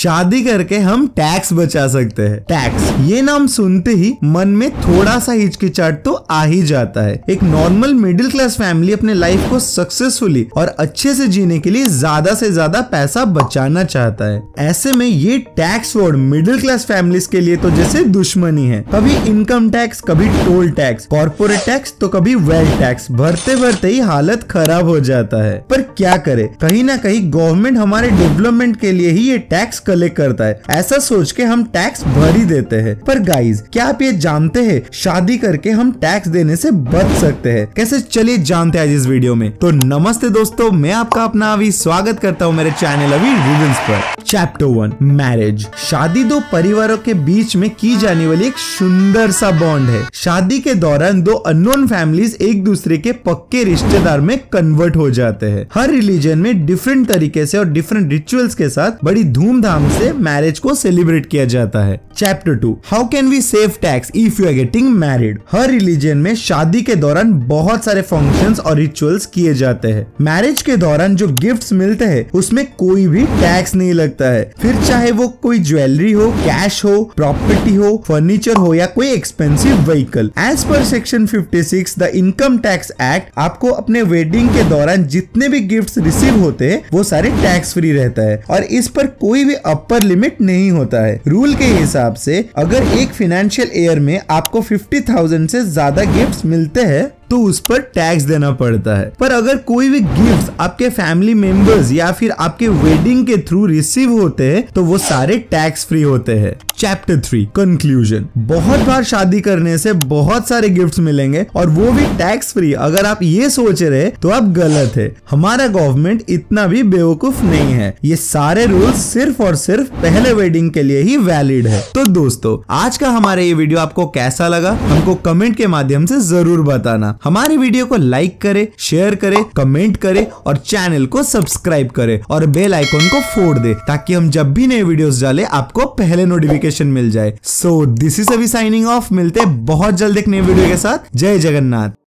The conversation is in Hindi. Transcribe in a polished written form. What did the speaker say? शादी करके हम टैक्स बचा सकते हैं। टैक्स ये नाम सुनते ही मन में थोड़ा सा हिचकिचाहट तो आ ही जाता है। एक नॉर्मल मिडिल क्लास फैमिली अपने लाइफ को सक्सेसफुली और अच्छे से जीने के लिए ज्यादा से ज्यादा पैसा बचाना चाहता है। ऐसे में ये tax word middle class families के लिए तो जैसे दुश्मनी है। कभी इनकम टैक्स, कभी टोल टैक्स, कॉर्पोरेट टैक्स, तो कभी वेल्थ टैक्स, भरते भरते ही हालत खराब हो जाता है। पर क्या करे, कहीं ना कहीं गवर्नमेंट हमारे डेवलपमेंट के लिए ही ये टैक्स कलेक्ट करता है, ऐसा सोच के हम टैक्स भर ही देते हैं। पर गाइस, क्या आप ये जानते हैं शादी करके हम टैक्स देने से बच सकते हैं कैसे? चलिए जानते हैं आज इस वीडियो में। तो नमस्ते दोस्तों, मैं आपका अपना अभी स्वागत करता हूँ मेरे चैनल अभी रिवील्स पर। Chapter 1, marriage. शादी दो परिवारों के बीच में की जाने वाली एक सुंदर सा बॉन्ड है। शादी के दौरान दो अननोन फैमिलीज एक दूसरे के पक्के रिश्तेदार में कन्वर्ट हो जाते हैं। हर रिलीजन में डिफरेंट तरीके से और डिफरेंट रिचुअल्स के साथ बड़ी धूमधाम से मैरिज को सेलिब्रेट किया जाता है। Chapter 2, how can we save tax if you are getting married. हर रिलीजन में शादी के दौरान बहुत सारे फंक्शंस और रिचुअल्स किए जाते हैं। मैरिज के दौरान जो गिफ्ट्स मिलते हैं उसमें कोई भी टैक्स नहीं लगता है, फिर चाहे वो कोई ज्वेलरी हो, कैश हो, प्रॉपर्टी हो, फर्नीचर हो या कोई expensive vehicle. As per section 56 the income tax act, आपको अपने वेडिंग के दौरान जितने भी गिफ्ट्स रिसीव होते हैं वो सारे टैक्स फ्री रहता है और इस पर कोई भी अपर लिमिट नहीं होता है। रूल के हिसाब से अगर एक फाइनेंशियल ईयर में आपको 50,000 से ज्यादा गिफ्ट्स मिलते हैं तो उस पर टैक्स देना पड़ता है। पर अगर कोई भी गिफ्ट्स आपके फैमिली मेंबर्स या फिर आपके वेडिंग के थ्रू रिसीव होते हैं तो वो सारे टैक्स फ्री होते हैं। Chapter 3, conclusion. बहुत बार शादी करने से बहुत सारे गिफ्ट्स मिलेंगे और वो भी टैक्स फ्री, अगर आप ये सोच रहे तो आप गलत है। हमारा गवर्नमेंट इतना भी बेवकूफ नहीं है। ये सारे रूल्स सिर्फ और सिर्फ पहले वेडिंग के लिए ही वैलिड है। तो दोस्तों, आज का हमारा ये वीडियो आपको कैसा लगा हमको कमेंट के माध्यम से जरूर बताना। हमारे वीडियो को लाइक करे, शेयर करे, कमेंट करे और चैनल को सब्सक्राइब करे और बेल आइकॉन को फोड़ दे ताकि हम जब भी नए वीडियोस डाले आपको पहले नोटिफिकेशन मिल जाए। So this is Abhi signing off. मिलते बहुत जल्द एक नए वीडियो के साथ। जय जगन्नाथ।